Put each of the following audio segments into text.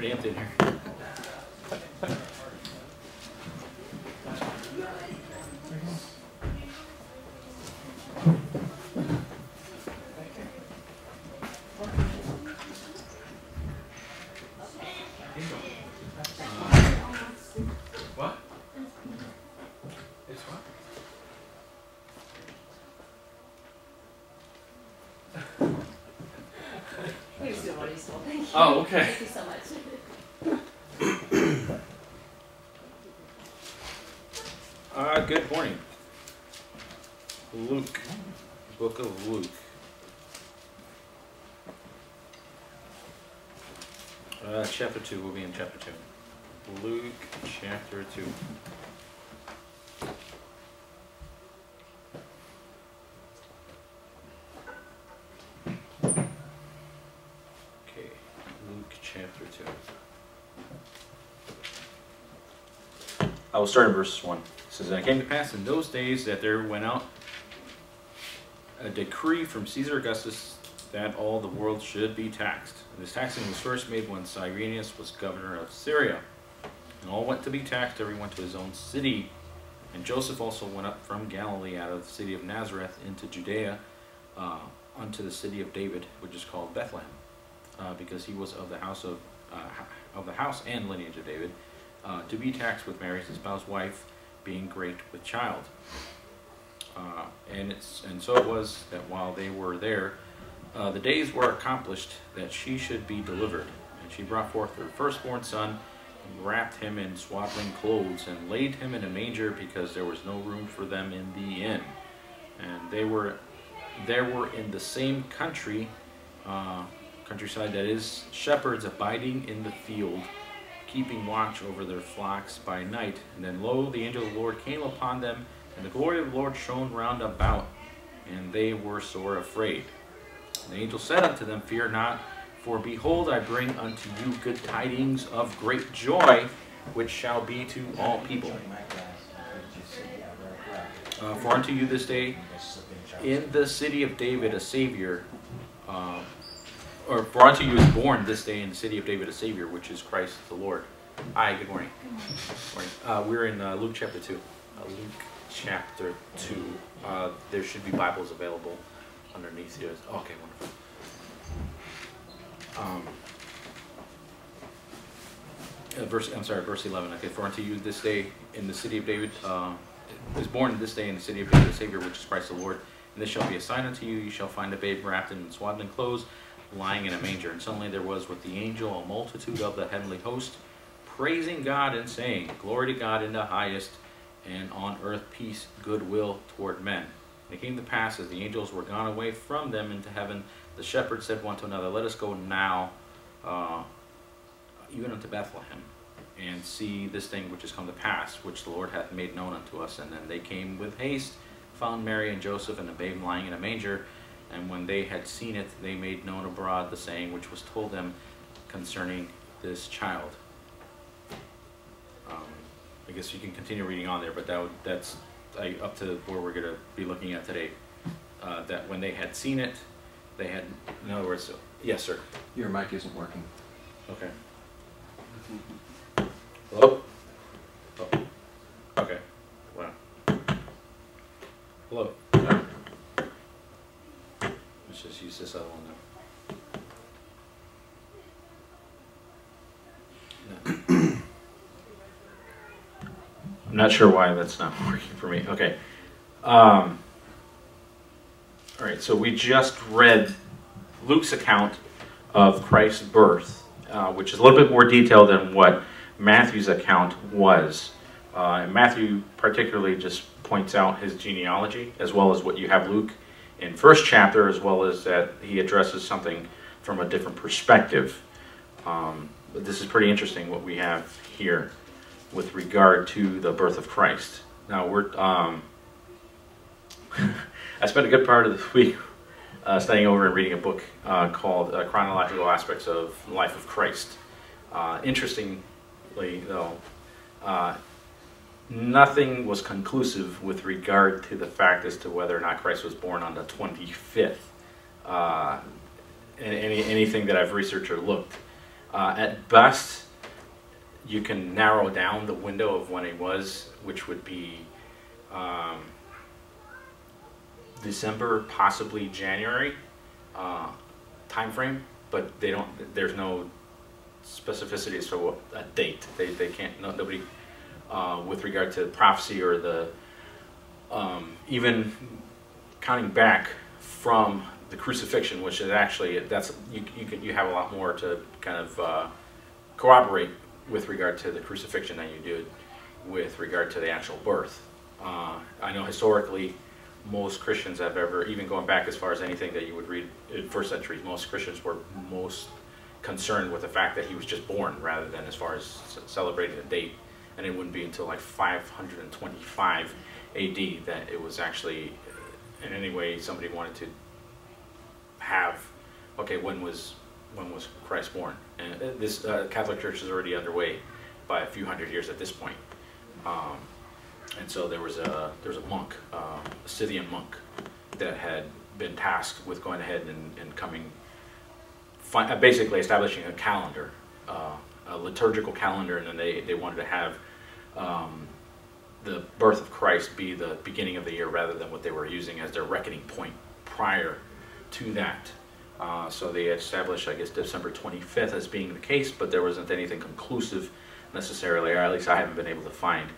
Pretty empty in here. Oh, okay. Thank you so much. Good morning. Luke, book of Luke. Chapter 2, we'll be in chapter 2. Luke, chapter 2. I will start in verse 1. It says, "And it came to pass in those days that there went out a decree from Caesar Augustus that all the world should be taxed. And this taxing was first made when Cyrenius was governor of Syria. And all went to be taxed, every one to his own city. And Joseph also went up from Galilee out of the city of Nazareth into Judea unto the city of David, which is called Bethlehem, because he was of the house and lineage of David, to be taxed with Mary, his spouse, wife, being great with child. And so it was that while they were there, the days were accomplished that she should be delivered. And she brought forth her firstborn son, and wrapped him in swaddling clothes, and laid him in a manger, because there was no room for them in the inn. And there were in the same countryside, that is, shepherds abiding in the field, keeping watch over their flocks by night. And then, lo, the angel of the Lord came upon them, and the glory of the Lord shone round about, and they were sore afraid. And the angel said unto them, Fear not, for behold, I bring unto you good tidings of great joy, which shall be to all people. For unto you this day, in the city of David, a Savior, for unto you is born this day in the city of David a Savior, which is Christ the Lord." Hi, good morning. We're in Luke chapter 2. There should be Bibles available underneath here. Okay, wonderful. Verse 11. Okay, "For unto you this day in the city of David is born this day in the city of David a Savior, which is Christ the Lord. And this shall be a sign unto you: you shall find a babe wrapped in swaddling clothes, lying in a manger." And suddenly there was with the angel a multitude of the heavenly host, praising God and saying, "Glory to God in the highest, and on earth peace, goodwill toward men." And it came to pass, as the angels were gone away from them into heaven, the shepherds said one to another, "Let us go now, even unto Bethlehem, and see this thing which is come to pass, which the Lord hath made known unto us." And then they came with haste, found Mary and Joseph and the babe lying in a manger. And when they had seen it, they made known abroad the saying which was told them concerning this child. I guess you can continue reading on there, but that's up to where we're going to be looking at today. That when they had seen it, they had, in other words, yes, sir. Your mic isn't working. Okay. Hello? Oh. Okay. Wow. Hello. Let's just use this other one now. No. I'm not sure why that's not working for me. Okay. All right, so we just read Luke's account of Christ's birth, which is a little bit more detailed than what Matthew's account was. And Matthew particularly just points out his genealogy, as well as what you have Luke in first chapter, as well as that he addresses something from a different perspective. But this is pretty interesting what we have here with regard to the birth of Christ. Now we're I spent a good part of the week studying over and reading a book called Chronological Aspects of the Life of Christ. Interestingly though, nothing was conclusive with regard to the fact as to whether or not Christ was born on the 25th. Anything that I've researched or looked, At best, you can narrow down the window of when it was, which would be December, possibly January time frame, but they don't. There's no specificity as to a date. They can't. Nobody with regard to prophecy or the even counting back from the crucifixion, which is actually you have a lot more to kind of corroborate with regard to the crucifixion than you do with regard to the actual birth. I know historically, most Christians have ever, even going back as far as anything that you would read in first century, most Christians were most concerned with the fact that he was just born rather than as far as celebrating the date. And it wouldn't be until like 525 AD that it was actually, in any way, somebody wanted to have, okay, when was Christ born? And this Catholic Church is already underway by a few hundred years at this point. And so there was a monk, a Scythian monk, that had been tasked with going ahead and basically establishing a calendar, a liturgical calendar, and then they wanted to have the birth of Christ be the beginning of the year rather than what they were using as their reckoning point prior to that. So they established, I guess, December 25th as being the case, but there wasn't anything conclusive necessarily, or at least I haven't been able to find.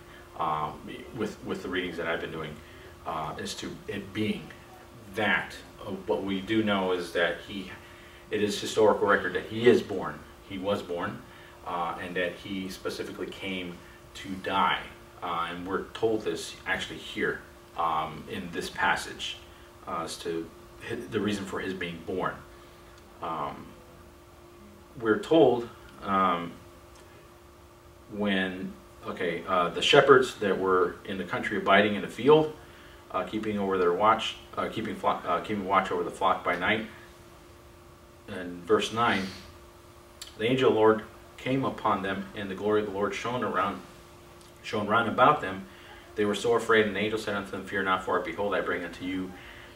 With the readings that I've been doing, as to it being that. What we do know is that it is historical record that he is born. He was born, and that he specifically came to die. And we're told this actually here in this passage as to the reason for his being born. We're told when. Okay, the shepherds that were in the country abiding in the field, keeping over their watch, keeping watch over the flock by night. And verse 9, the angel of the Lord came upon them, and the glory of the Lord shone round about them. They were so afraid, and the angel said unto them, Fear not, for behold, I bring unto you,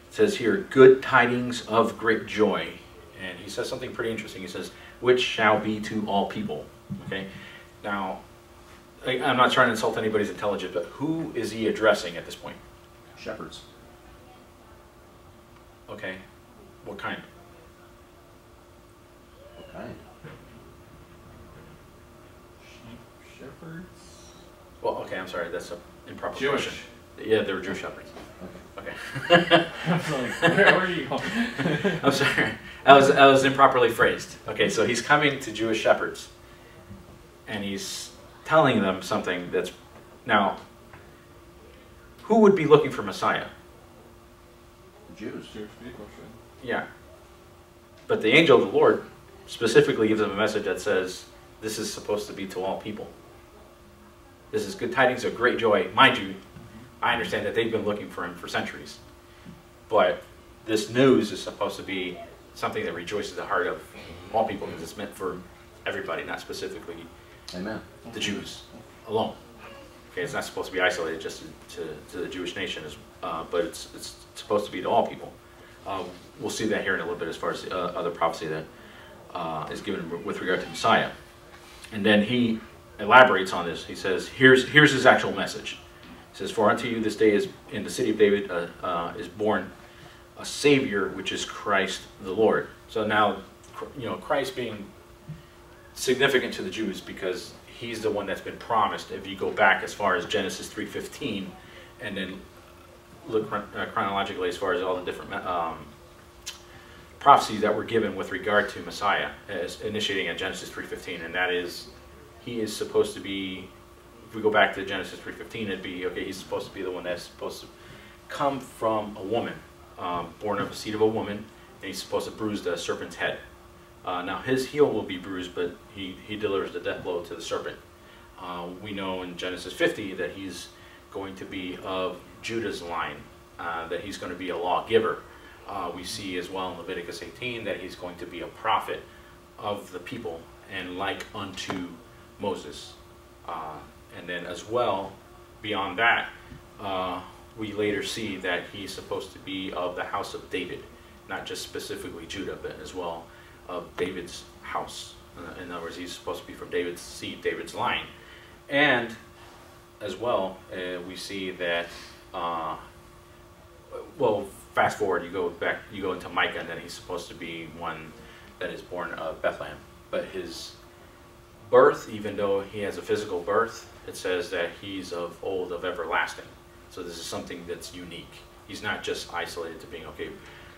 it says here, good tidings of great joy. And he says something pretty interesting. He says, which shall be to all people. Okay, now, I'm not trying to insult anybody's intelligence, but who is he addressing at this point? Shepherds. Okay. What kind? What kind? Sheep shepherds? Well, okay, I'm sorry. That's an improper question. Yeah, they were Jewish shepherds. Okay. Okay. Where are you going? I'm sorry. I was improperly phrased. Okay, so he's coming to Jewish shepherds, and he's telling them something that's... Now, who would be looking for Messiah? The Jews. Yeah. But the angel of the Lord specifically gives them a message that says, this is supposed to be to all people. This is good tidings of great joy. Mind you, I understand that they've been looking for him for centuries. But this news is supposed to be something that rejoices the heart of all people, because it's meant for everybody, not specifically... Amen. The Jews alone. Okay, it's not supposed to be isolated just to the Jewish nation, but it's supposed to be to all people. We'll see that here in a little bit as far as other prophecy that is given with regard to Messiah. And then he elaborates on this. He says, here's his actual message. He says, For unto you this day is in the city of David is born a Savior, which is Christ the Lord. So now, you know, Christ being significant to the Jews because he's the one that's been promised. If you go back as far as Genesis 3:15 and then look chronologically as far as all the different prophecies that were given with regard to Messiah, as initiating at Genesis 3:15, and that is, he is supposed to be, if we go back to Genesis 3:15, it'd be, okay, he's supposed to be the one that's supposed to come from a woman, born of the seed of a woman, and he's supposed to bruise the serpent's head. Now, his heel will be bruised, but he delivers the death blow to the serpent. We know in Genesis 50 that he's going to be of Judah's line, that he's going to be a lawgiver. We see as well in Leviticus 18 that he's going to be a prophet of the people and like unto Moses. And then as well, beyond that, we later see that he's supposed to be of the house of David, not just specifically Judah, but as well of David's house, In other words, he's supposed to be from David's seed, David's line. And as well, we see that, well, fast forward, you go into Micah, and then he's supposed to be one that is born of Bethlehem. But his birth, even though he has a physical birth, it says that he's of old, of everlasting. So this is something that's unique. He's not just isolated to being, okay,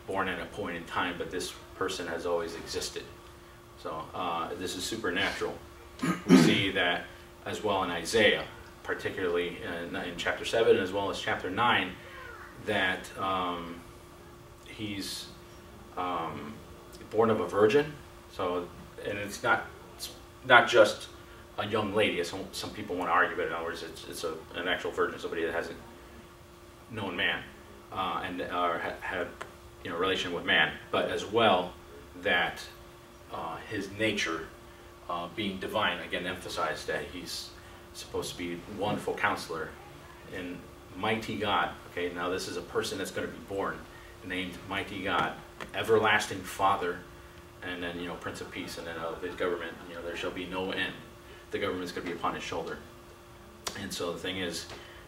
born at a point in time, but this person has always existed. So this is supernatural. We see that as well in Isaiah, particularly in chapter 7 as well as chapter 9, that he's born of a virgin. So, and it's not just a young lady, as some people want to argue, but in other words, it's an actual virgin, somebody that hasn't known man and had you know, relation with man, but as well that his nature being divine, again emphasized that he's supposed to be wonderful counselor and mighty God. Okay, now this is a person that's going to be born named Mighty God, Everlasting Father, and then, you know, Prince of Peace, and then of his government, you know, there shall be no end. The government's going to be upon his shoulder. And so the thing is,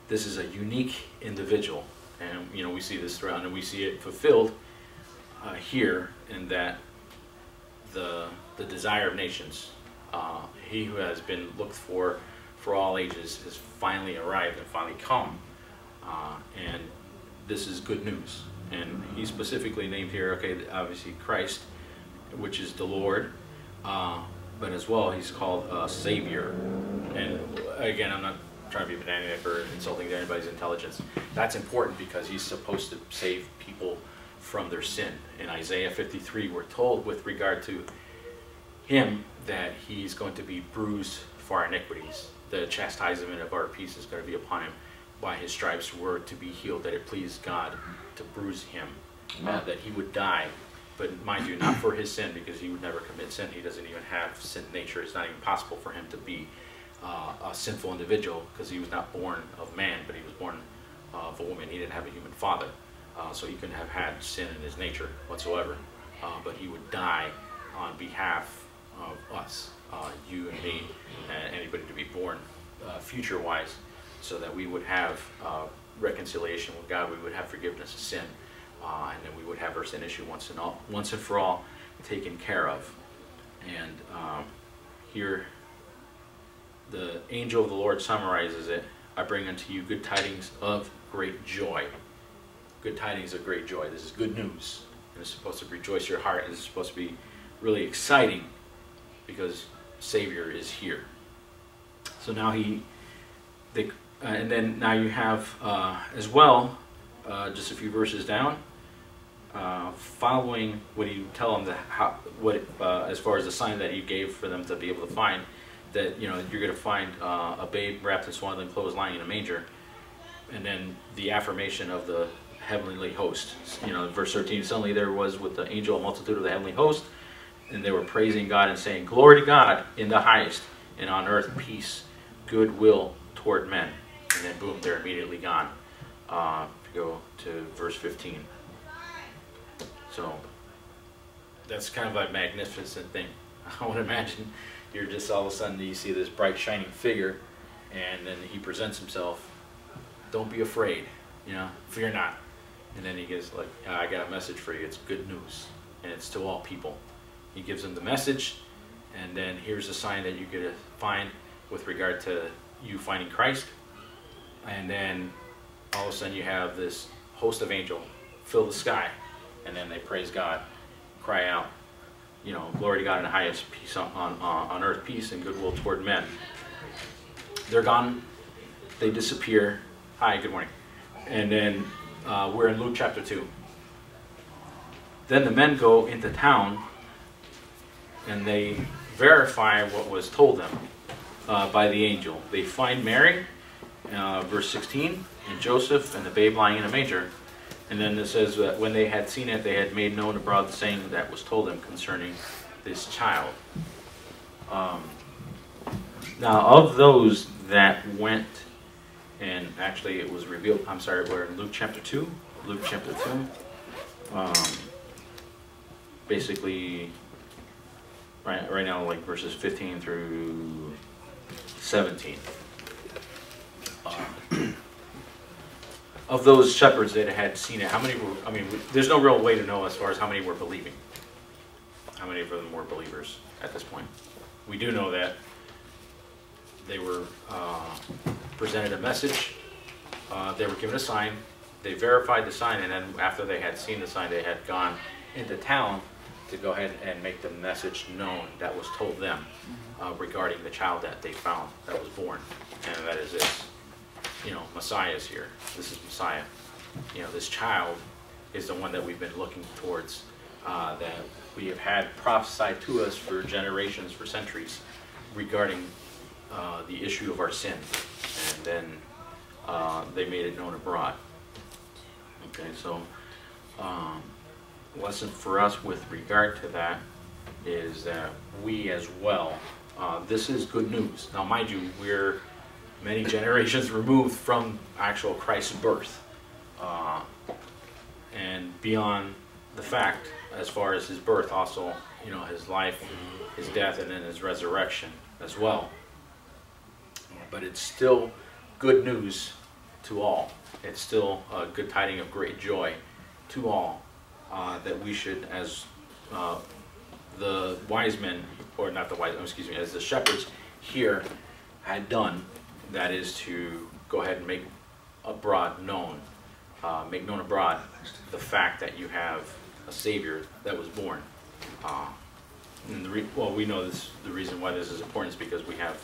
this is a unique individual, and, you know, we see this throughout, and we see it fulfilled here in that the desire of nations, he who has been looked for all ages has finally arrived and finally come, and this is good news. And he's specifically named here, okay, obviously Christ, which is the Lord, but as well he's called Savior. And again, I'm not trying to be pedantic or insulting to anybody's intelligence. That's important because he's supposed to save people from their sin. In Isaiah 53, we're told with regard to him that he's going to be bruised for our iniquities. The chastisement of our peace is going to be upon him. By his stripes were to be healed, that it pleased God to bruise him, that he would die. But mind you, not for his sin, because he would never commit sin. He doesn't even have sin nature. It's not even possible for him to be a sinful individual, because he was not born of man, but he was born of a woman. He didn't have a human father, so he couldn't have had sin in his nature whatsoever. But he would die on behalf of us, you and me, and anybody to be born future-wise, so that we would have reconciliation with God, we would have forgiveness of sin, and then we would have our sin issue once and for all taken care of. And here the angel of the Lord summarizes it, I bring unto you good tidings of great joy. Good tidings of great joy. This is good news. And it's supposed to rejoice your heart. It's supposed to be really exciting because Savior is here. So now now you have as well, just a few verses down, following what he tell them, as far as the sign that he gave for them to be able to find, that, you know, you're going to find a babe wrapped in swaddling clothes lying in a manger, and then the affirmation of the heavenly host. You know, verse 13, suddenly there was with the angel a multitude of the heavenly host, and they were praising God and saying, Glory to God in the highest, and on earth peace, goodwill toward men. And then boom, they're immediately gone. Go to verse 15. So that's kind of a magnificent thing. I would imagine you're just all of a sudden you see this bright shining figure, and then he presents himself. Don't be afraid, you know, fear not. And then he gives, like, I got a message for you. It's good news, and it's to all people. He gives them the message, and then here's the sign that you're gonna find with regard to you finding Christ. And then all of a sudden you have this host of angels fill the sky, and then they praise God, cry out, you know, glory to God in the highest, peace on earth, peace and goodwill toward men. They're gone, they disappear. Hi, good morning. And then we're in Luke chapter 2. Then the men go into town, and they verify what was told them by the angel. They find Mary, verse 16, and Joseph and the babe lying in a manger. And then it says that when they had seen it, they had made known abroad the saying that was told them concerning this child. Now, of those that went, and actually it was revealed, I'm sorry, we're in Luke chapter 2. Luke chapter 2. Basically, right now, like verses 15 through 17. Of those shepherds that had seen it, how many were, I mean, there's no real way to know as far as how many were believing. How many of them were believers at this point? We do know that they were presented a message, they were given a sign, they verified the sign, and then after they had seen the sign, they had gone into town to go ahead and make the message known that was told them regarding the child that they found, that was born, and that is this. You know, Messiah is here. This is Messiah. You know, this child is the one that we've been looking towards, that we have had prophesied to us for generations, for centuries, regarding the issue of our sin. And then they made it known abroad. Okay, so lesson for us with regard to that is that we as well, this is good news. Now, mind you, we're many generations removed from actual Christ's birth, and beyond the fact, as far as his birth, also, you know, his life, his death, and then his resurrection as well. But it's still good news to all. It's still a good tidings of great joy to all, that we should, as the wise men, or not the wise, excuse me, as the shepherds here had done. That is to go ahead and make abroad known, the fact that you have a Savior that was born. And well, we know this. The reason why this is important is because we have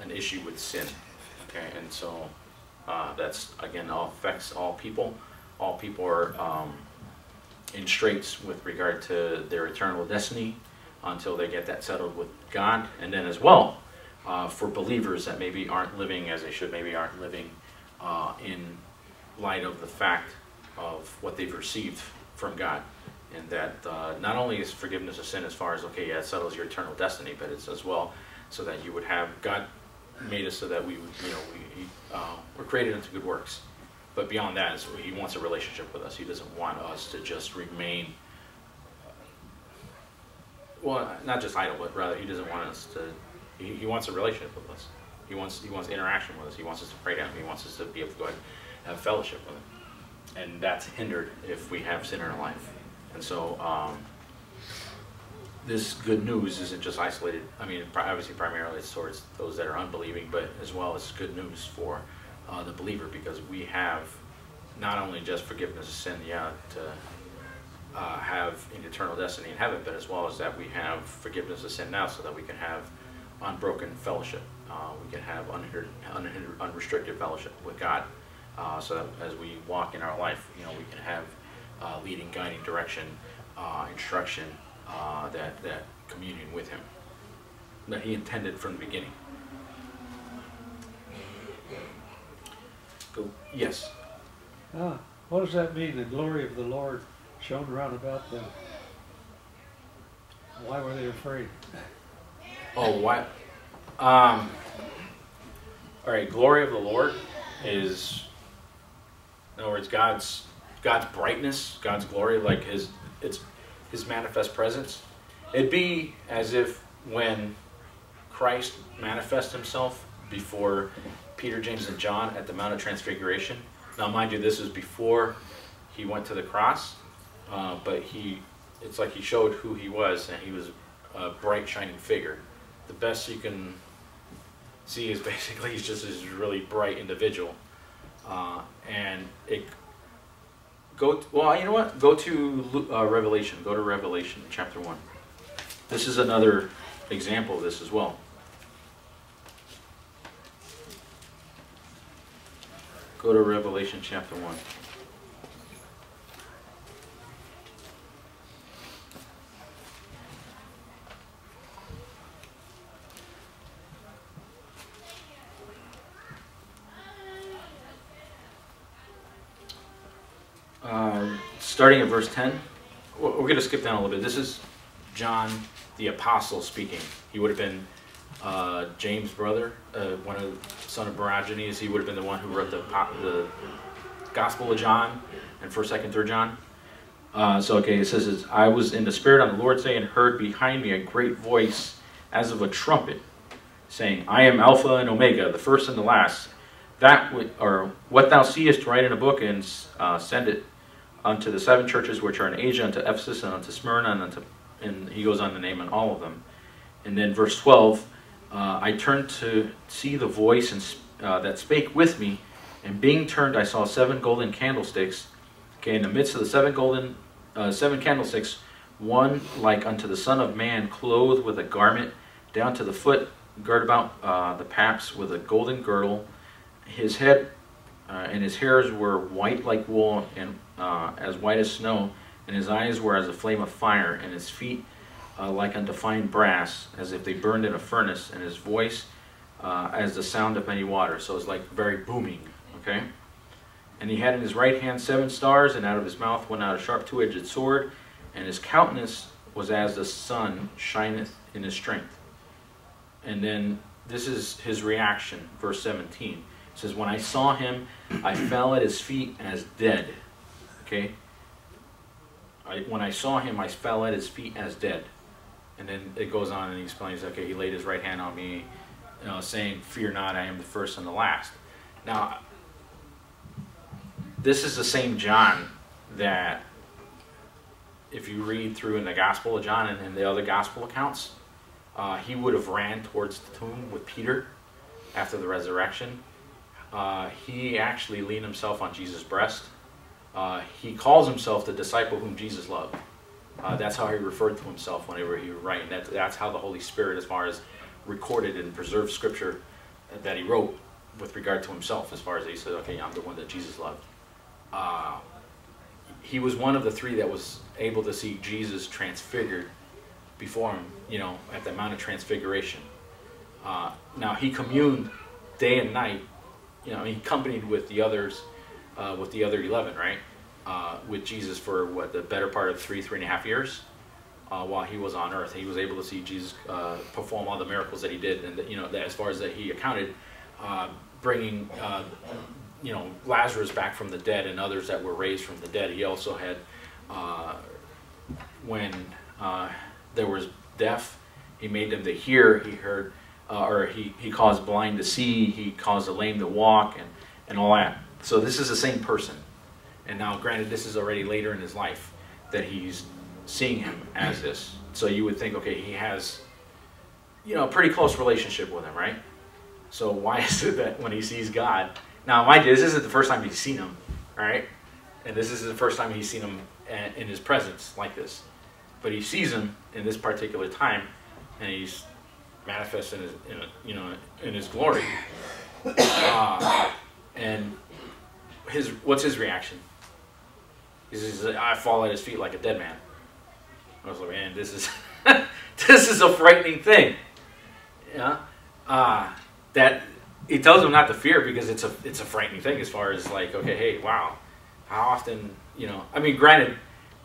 an issue with sin. Okay, and so that's again all affects all people. All people are in straits with regard to their eternal destiny until they get that settled with God, and then as well. For believers that maybe aren't living as they should, maybe aren't living in light of the fact of what they've received from God. And that not only is forgiveness of sin as far as, okay, yeah, it settles your eternal destiny, but it's as well so that you would have, God made us so that we would, you know, we're created into good works. But beyond that, he wants a relationship with us. He doesn't want us to just remain, well, not just idle, but rather he doesn't want us to, he wants a relationship with us. He wants interaction with us. He wants us to pray to him. He wants us to be able to go ahead and have fellowship with him. And that's hindered if we have sin in our life. And so this good news isn't just isolated. I mean, obviously primarily it's towards those that are unbelieving, but as well it's good news for the believer, because we have not only just forgiveness of sin, yeah, to have an eternal destiny in heaven, but as well as that we have forgiveness of sin now so that we can have unbroken fellowship. We can have unrestricted fellowship with God, so that as we walk in our life, you know, we can have leading, guiding, direction, instruction, that communion with him that he intended from the beginning. Go. Yes. What does that mean? The glory of the Lord shone round about them. Why were they afraid? Oh, what? All right, glory of the Lord is, in other words, God's brightness, God's glory, like His manifest presence. It'd be as if when Christ manifests himself before Peter, James, and John at the Mount of Transfiguration. Now, mind you, this is before he went to the cross, but it's like he showed who he was, and he was a bright, shining figure. The best you can see is basically he's just this really bright individual, and well, you know what? Go to Revelation. Go to Revelation chapter 1. This is another example of this as well. Go to Revelation chapter 1. Starting at verse 10, we're going to skip down a little bit. This is John the Apostle speaking. He would have been James' brother, son of Barogenes. He would have been the one who wrote the Gospel of John and 1st, 2nd, 3rd John. So, it says, I was in the Spirit on the Lord's day and heard behind me a great voice as of a trumpet, saying, I am Alpha and Omega, the first and the last. What thou seest, write in a book and send it unto the 7 churches which are in Asia, unto Ephesus, and unto Smyrna, and he goes on to name all of them. And then verse 12, I turned to see the voice that spake with me, and being turned I saw 7 golden candlesticks. Okay, in the midst of the 7 candlesticks, one like unto the Son of Man, clothed with a garment down to the foot, girt about the paps with a golden girdle. His head and his hairs were white like wool, and as white as snow, and his eyes were as a flame of fire, and his feet like unto fine brass, as if they burned in a furnace, and his voice as the sound of many waters. So it's like very booming, okay? And he had in his right hand 7 stars, and out of his mouth went out a sharp 2-edged sword, and his countenance was as the sun shineth in his strength. And then this is his reaction, verse 17. It says, when I saw him, I fell at his feet as dead. Okay? When I saw him, I fell at his feet as dead. And then it goes on and he explains, okay, he laid his right hand on me, saying, fear not, I am the first and the last. Now, this is the same John that, if you read through in the Gospel of John and in the other Gospel accounts, he would have ran towards the tomb with Peter after the resurrection. He actually leaned himself on Jesus' breast. He calls himself the disciple whom Jesus loved. That's how he referred to himself whenever he was writing. That's how the Holy Spirit, as far as recorded and preserved scripture that he wrote with regard to himself, as far as he said, okay, I'm the one that Jesus loved. He was one of the 3 that was able to see Jesus transfigured before him, you know, at the Mount of Transfiguration. Now, he communed day and night, you know, he accompanied with the others, with the other 11, right? With Jesus for, what, the better part of 3.5 years while he was on earth. He was able to see Jesus perform all the miracles that he did, and, you know, as far as that he accounted, bringing you know, Lazarus back from the dead and others that were raised from the dead. He also had, when there was deaf, he made them to hear. He heard, he caused blind to see. He caused the lame to walk, and all that. So this is the same person. And now, granted, this is already later in his life that he's seeing him as this. So you would think, okay, he has, you know, a pretty close relationship with him, right? So why is it that when he sees God? Now, mind you, this isn't the first time he's seen him, all right? And this isn't the first time he's seen him in his presence like this. But he sees him in this particular time, and he's manifest in his, you know, in his glory. And what's his reaction? He says, I fall at his feet like a dead man. I was like, man, this is this is a frightening thing. Yeah, that. He tells him not to fear because it's a frightening thing as far as like, okay, hey, wow, how often, you know, I mean, granted,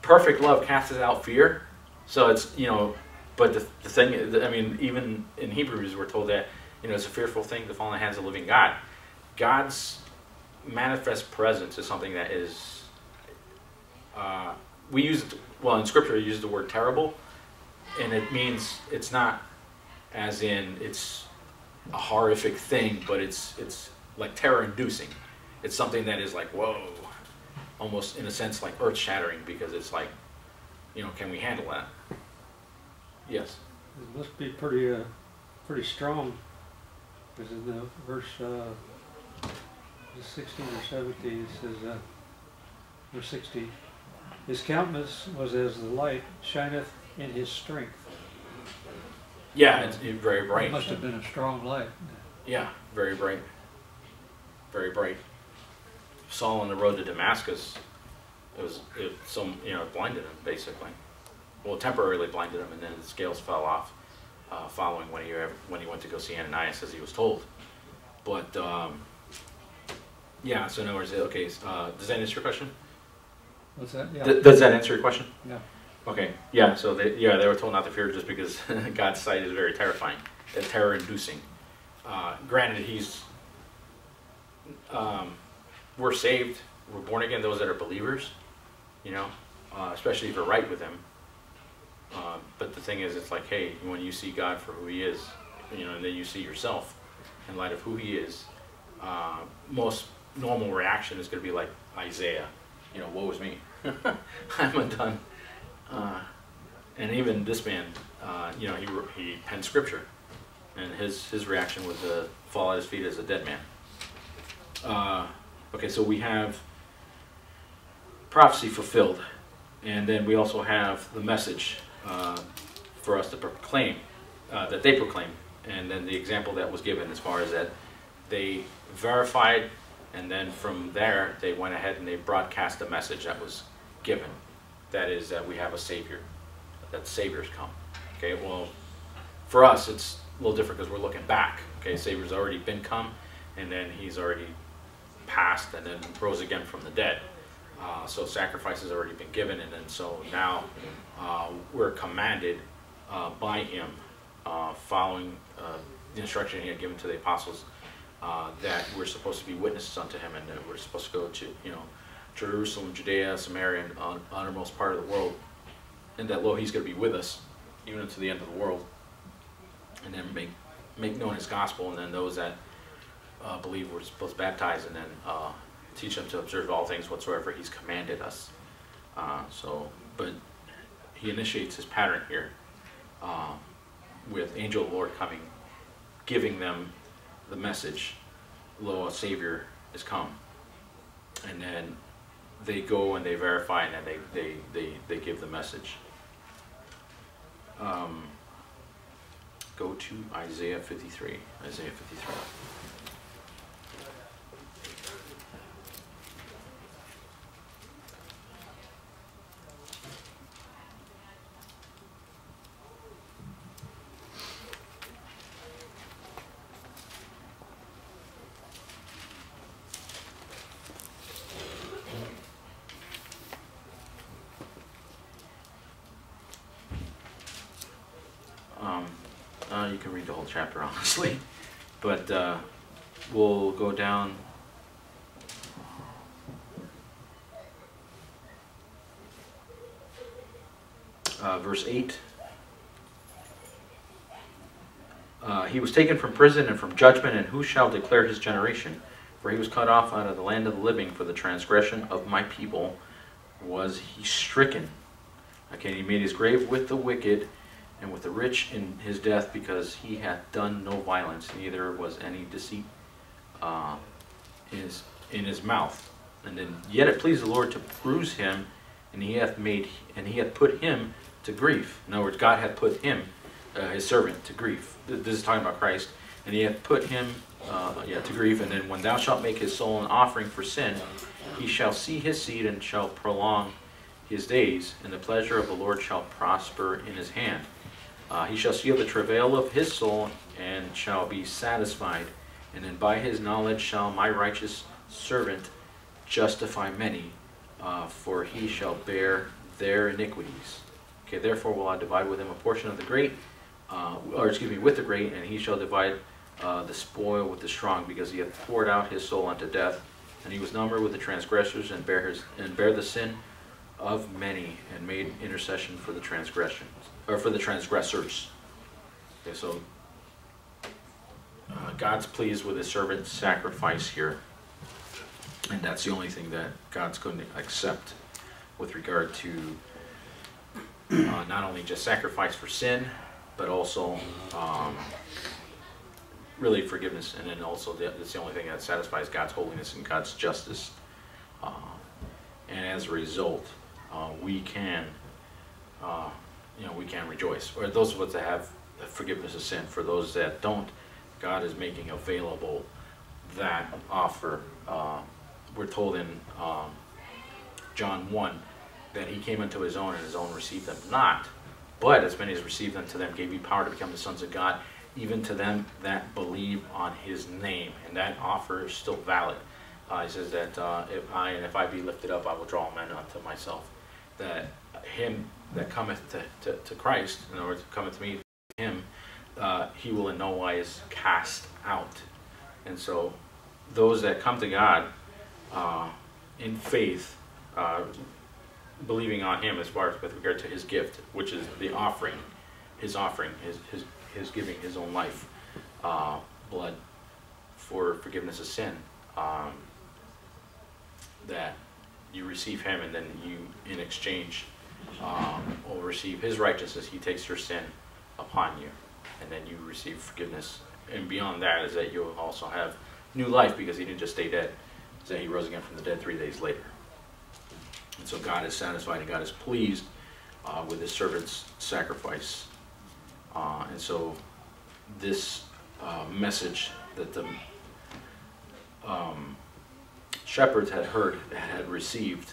perfect love casts out fear, so it's, you know, but the thing, I mean, even in Hebrews we're told that, you know, it's a fearful thing to fall in the hands of the living God. God's manifest presence is something that is, we use, well, in scripture we use the word terrible, and it means it's not as in it's a horrific thing, but it's like terror-inducing. It's something that is like, whoa, almost in a sense like earth-shattering, because it's like, you know, can we handle that? Yes? It must be pretty pretty strong, because in the verse 16 or 17 it says, verse 16, his countenance was as the light shineth in his strength. Yeah, it's very bright. It must have been a strong light. Yeah, very bright. Very bright. Saul on the road to Damascus, it was some, you know, blinded him, basically. Well, temporarily blinded him, and then the scales fell off following when he went to go see Ananias, as he was told. But, yeah, so in other words, okay, does that answer your question? What's that? Yeah. Does that answer your question? Yeah. Okay, yeah, so they were told not to fear just because God's sight is very terrifying, terror-inducing. Granted, we're saved, we're born again, those that are believers, you know, especially if you're right with him. But the thing is, it's like, hey, when you see God for who he is, you know, and then you see yourself in light of who he is, most normal reaction is going to be like Isaiah, you know, woe is me, I'm undone. And even this man, you know, he penned scripture, and his reaction was to fall at his feet as a dead man. Okay, so we have prophecy fulfilled, and then we also have the message for us to proclaim, that they proclaim, and then the example that was given as far as that they verified, and then from there they went ahead and they broadcast the message that was given. That is that we have a Savior, that Savior's come. Okay, well, for us it's a little different because we're looking back. Okay, Savior's already been come, and then he's already passed and then rose again from the dead. So sacrifice has already been given, and then so now we're commanded by him, following the instruction he had given to the apostles, that we're supposed to be witnesses unto him, and that we're supposed to go to, you know, Jerusalem, Judea, Samaria, and uttermost part of the world, and that lo, he's going to be with us even unto the end of the world, and then make known his gospel, and then those that believe we're supposed to baptize, and then teach them to observe all things whatsoever he's commanded us. But he initiates his pattern here with angel of the Lord coming, giving them the message, lo, a Savior is come. And then they go and they verify, and then they give the message. Go to Isaiah 53. Isaiah 53. You can read the whole chapter, honestly, but we'll go down. Verse 8. He was taken from prison and from judgment, and who shall declare his generation? For he was cut off out of the land of the living, for the transgression of my people was he stricken. Okay, he made his grave with the wicked, and with the rich in his death, because he hath done no violence, neither was any deceit in his mouth. And then yet it pleased the Lord to bruise him, and he hath put him to grief. In other words, God hath put him, his servant, to grief. This is talking about Christ. And he hath put him to grief. And then when thou shalt make his soul an offering for sin, he shall see his seed and shall prolong his days, and the pleasure of the Lord shall prosper in his hand. He shall seal the travail of his soul, and shall be satisfied. And then by his knowledge shall my righteous servant justify many, for he shall bear their iniquities. Okay, therefore will I divide with him a portion of the great, with the great, and he shall divide the spoil with the strong, because he hath poured out his soul unto death, and he was numbered with the transgressors, and bare the sin of many, and made intercession for the transgressions, or for the transgressors. Okay, so God's pleased with his servant's sacrifice here, and that's the only thing that God's going to accept with regard to not only just sacrifice for sin, but also really forgiveness, and then also that's the only thing that satisfies God's holiness and God's justice. And as a result, we can rejoice. Or those of us that have forgiveness of sin. For those that don't, God is making available that offer. We're told in John 1 that he came unto his own, and his own received them not. But as many as received them, to them gave he power to become the sons of God, even to them that believe on his name. And that offer is still valid. He says that if I be lifted up, I will draw men unto myself. That him that cometh to Christ, in other words, cometh to me, him, he will in no wise cast out. And so those that come to God in faith believing on him as far as with regard to his gift, which is the offering, his giving his own life, blood for forgiveness of sin, that you receive him, and then you, in exchange, will receive his righteousness. He takes your sin upon you, and then you receive forgiveness. And beyond that is that you'll also have new life, because he didn't just stay dead. So he rose again from the dead 3 days later. And so God is satisfied and God is pleased with his servant's sacrifice. And so this message that the shepherds had heard, had received,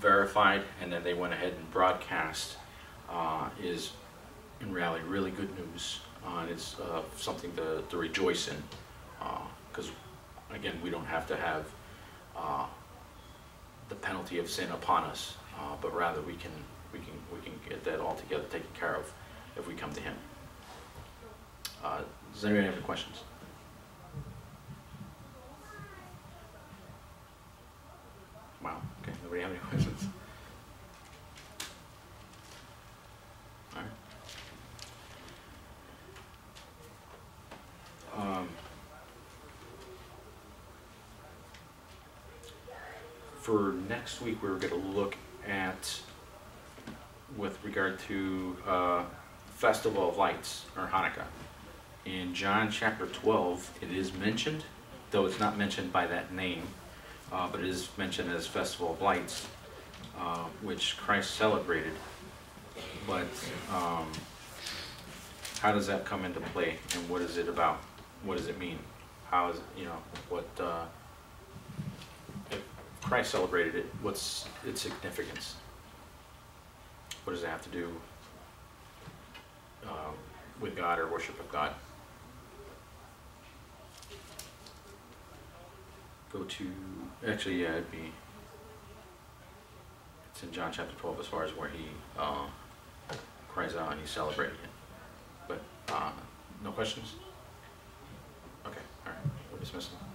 verified, and then they went ahead and broadcast, is in reality really good news. And it's something to rejoice in, because again, we don't have to have the penalty of sin upon us, but rather we can get that all together taken care of if we come to him. Does anybody have any questions? Wow. Okay. Nobody have any questions? All right. For next week, we're going to look at, with regard to Festival of Lights, or Hanukkah. In John chapter 12, it is mentioned, though it's not mentioned by that name. But it is mentioned as Festival of Lights, which Christ celebrated. But how does that come into play, and what is it about? What does it mean? How is it, you know, what if Christ celebrated it? What's its significance? What does it have to do with God or worship of God? Go to, actually, yeah, it'd be, it's in John chapter 12 as far as where he cries out and he's celebrating it. But no questions? Okay, all right, we'll dismiss them.